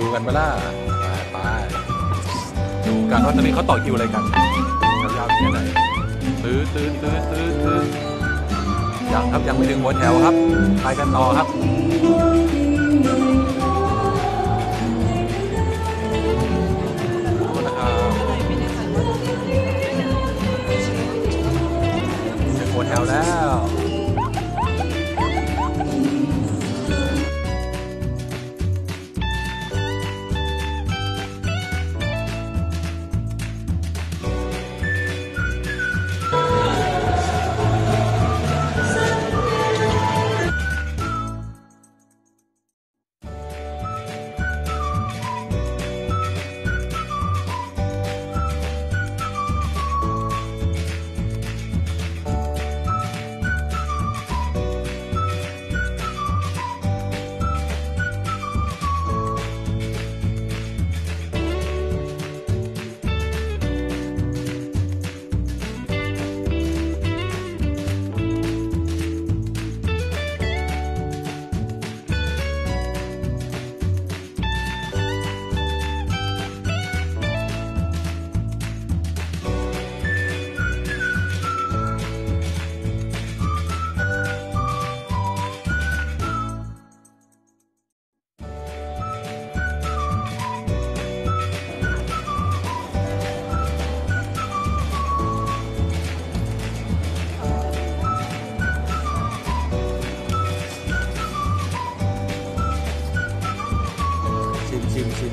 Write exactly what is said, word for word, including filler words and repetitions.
ดูกันมาล่ะไปดูกันว่าตอนนี้เขาต่อคิวอะไรกันยาวๆแค่ไหนตื้อตื้อตื้อตื้อตื้อยังครับยังไม่ถึงหัวแถวครับไปกันต่อครับหัวแถวแล้วชิมชิม